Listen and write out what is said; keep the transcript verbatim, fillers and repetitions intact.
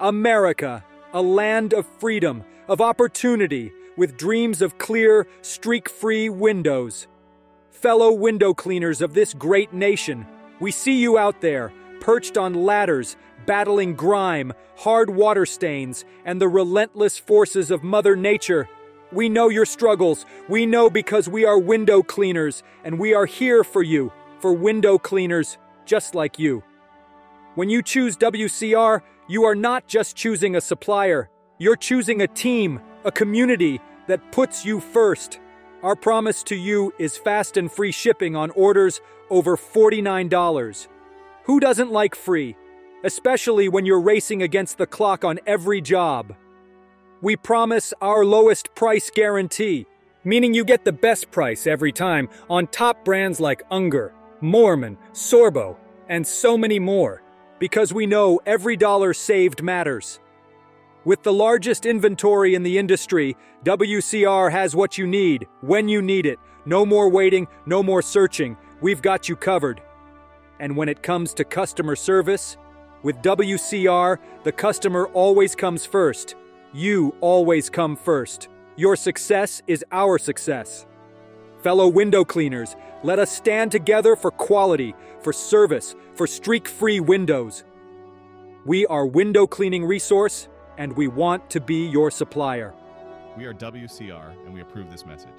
America, a land of freedom, of opportunity, with dreams of clear, streak-free windows. Fellow window cleaners of this great nation, we see you out there, perched on ladders, battling grime, hard water stains, and the relentless forces of Mother Nature. We know your struggles. We know because we are window cleaners, and we are here for you, for window cleaners just like you. When you choose W C R, you are not just choosing a supplier. You're choosing a team, a community that puts you first. Our promise to you is fast and free shipping on orders over forty-nine dollars. Who doesn't like free? Especially when you're racing against the clock on every job. We promise our lowest price guarantee, meaning you get the best price every time on top brands like Unger, Mormon, Sorbo, and so many more, because we know every dollar saved matters. With the largest inventory in the industry, W C R has what you need, when you need it. No more waiting, no more searching. We've got you covered. And when it comes to customer service, with W C R, the customer always comes first. You always come first. Your success is our success. Fellow window cleaners, let us stand together for quality, for service, for streak-free windows. We are Window Cleaning Resource, and we want to be your supplier. We are W C R, and we approve this message.